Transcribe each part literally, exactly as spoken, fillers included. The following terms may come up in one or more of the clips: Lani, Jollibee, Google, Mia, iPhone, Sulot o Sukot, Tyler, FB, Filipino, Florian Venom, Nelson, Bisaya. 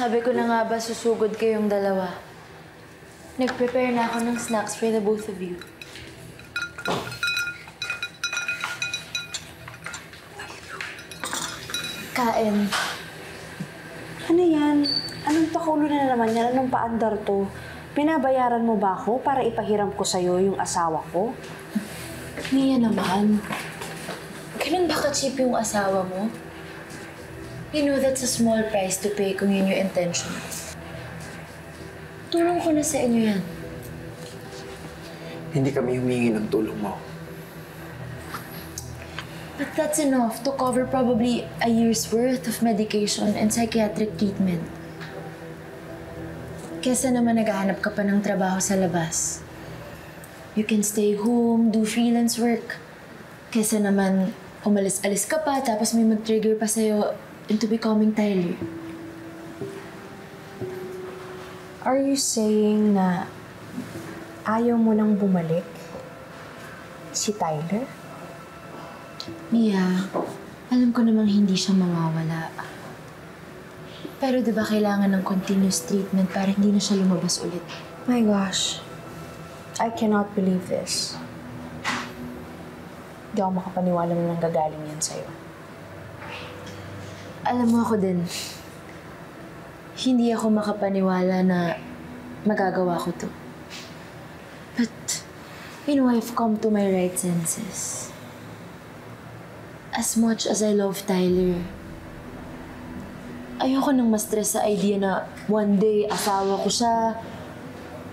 Sabi ko na nga ba susugod kayong dalawa. Nag-prepare na ako ng snacks for the both of you. Kain. Ano yan? Anong pakulo na naman yan? Anong paandar to? Pinabayaran mo ba ako para ipahiram ko sa'yo yung asawa ko? Niya naman. Ganun ba ka-cheap yung asawa mo? You know that's a small price to pay kung yun your intention. Tulong ko na sa inyo yan. Hindi kami humingi ng tulong mo. But that's enough to cover probably a year's worth of medication and psychiatric treatment. Kesa naman naghahanap ka pa ng trabaho sa labas. You can stay home, do freelance work. Kesa naman umalis-alis ka pa tapos may mag-trigger pa sa'yo into becoming Tyler. Are you saying na ayaw mo nang bumalik si Tyler? Mia, alam ko namang hindi siya mawawala. Pero diba kailangan ng continuous treatment para hindi na siya lumabas ulit? My gosh. I cannot believe this. Hindi ako makapaniwala na nanggagaling yan sa'yo. Alam mo ako din. Hindi ako makapaniwala na magagawa ko to. But, you know, I've come to my right senses. As much as I love Tyler, ayoko nang ma-stress sa idea na one day, asawa ko siya,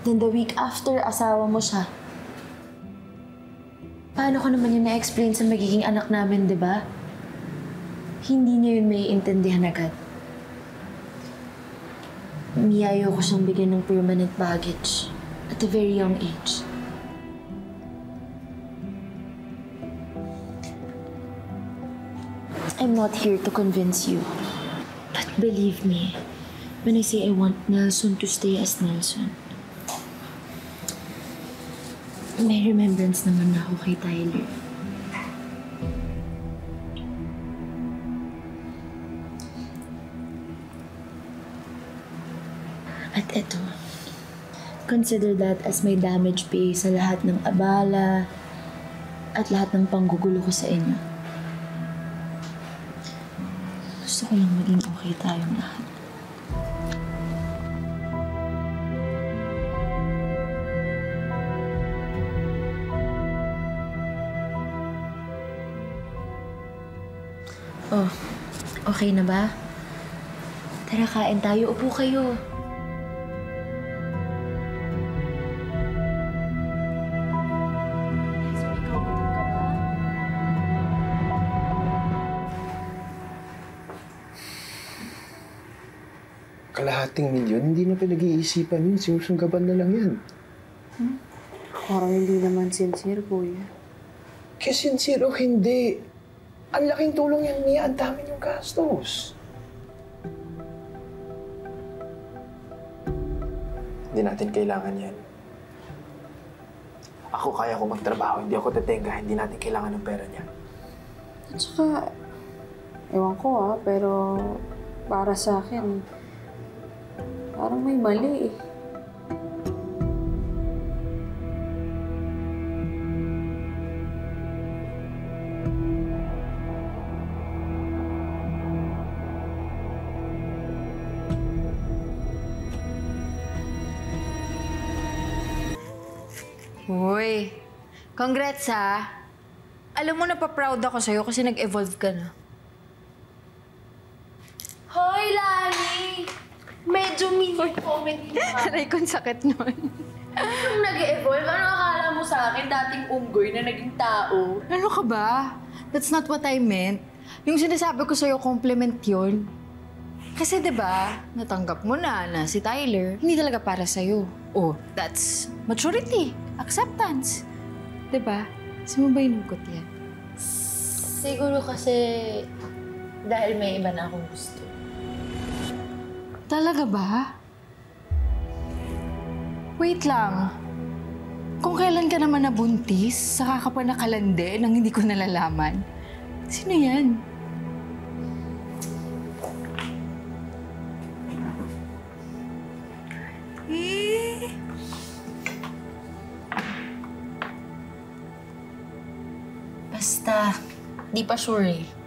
then the week after, asawa mo siya. Paano ko naman yun na-explain sa magiging anak namin, di ba? Hindi niya yun may intindihan agad. Mia, ayoko siyang bigyan ng permanent baggage at a very young age. I'm not here to convince you. Believe me, when I say I want Nelson to stay as Nelson, may remembrance naman ako kay Tyler. At eto, consider that as my damage pay sa lahat ng abala at lahat ng panggugulo ko sa inyo. Gusto ko lang maging okay tayong lahat. Oh, okay na ba? Tara, kain tayo. Upo kayo. Kalahating milyon, hindi na pinag-iisipan yun. Sinusunggaban na lang yan. Hmm? Parang hindi naman sincere, boy. Kaya sincere o hindi, ang laking tulong yan niya. Ang dami niyong gastos. Hindi natin kailangan yan. Ako kaya ko magtrabaho. Hindi ako tetenga. Hindi natin kailangan ng pera niya. At saka, ewan ko ah, pero para sa akin, parang may mali eh. Uy, congrats ha. Alam mo, napaproud ako sa'yo kasi nag-evolve ka na. Hoy, Lani! Medyo mini comedy naman. Aray kong sakit nun. Nung nag-e-evolve, ano akala mo sa akin? Dating unggoy na naging tao. Ano ka ba? That's not what I meant. Yung sinasabi ko sa'yo, compliment yun. Kasi diba, natanggap mo na na si Tyler hindi talaga para sa'yo. Oh, that's maturity, acceptance. Diba? Kasi mo ba inungkot yan? Siguro kasi dahil may iba na akong gusto. Talaga ba? Wait lang. Kung kailan ka naman nabuntis, saka ka pa nakalande nang hindi ko nalalaman. Sino yan? Basta, di pa sure eh.